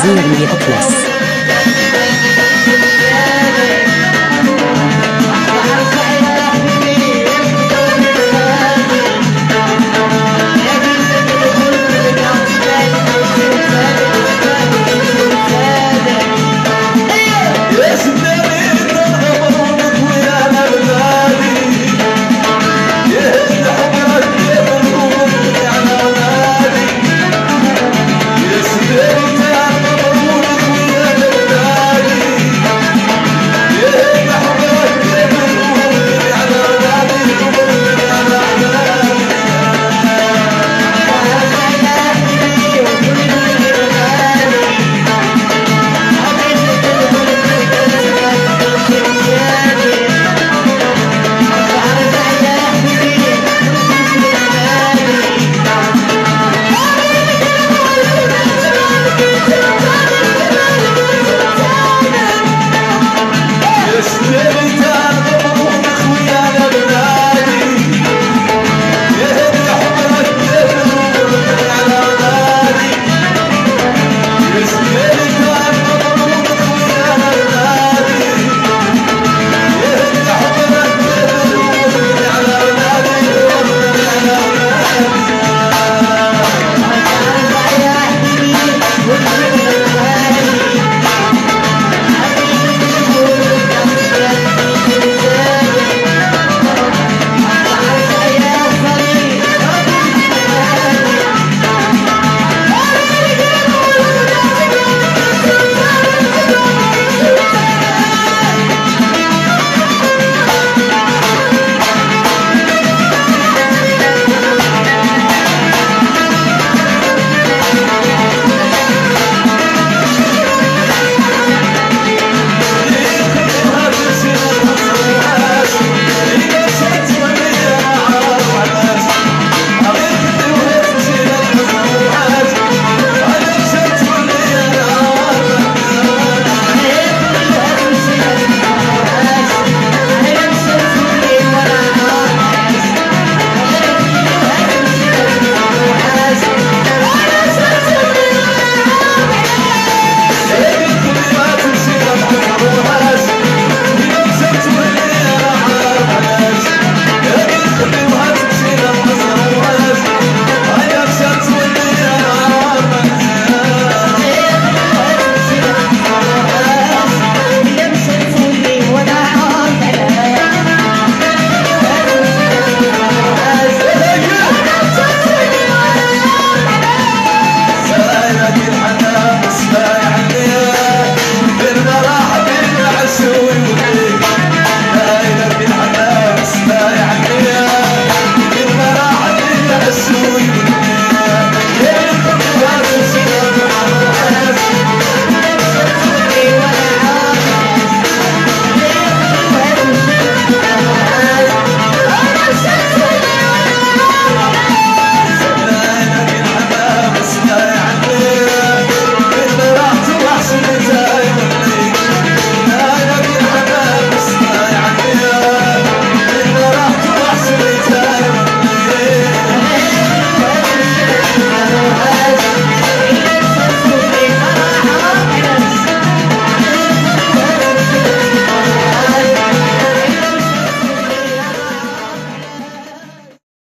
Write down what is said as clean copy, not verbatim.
Imazighen Atlas.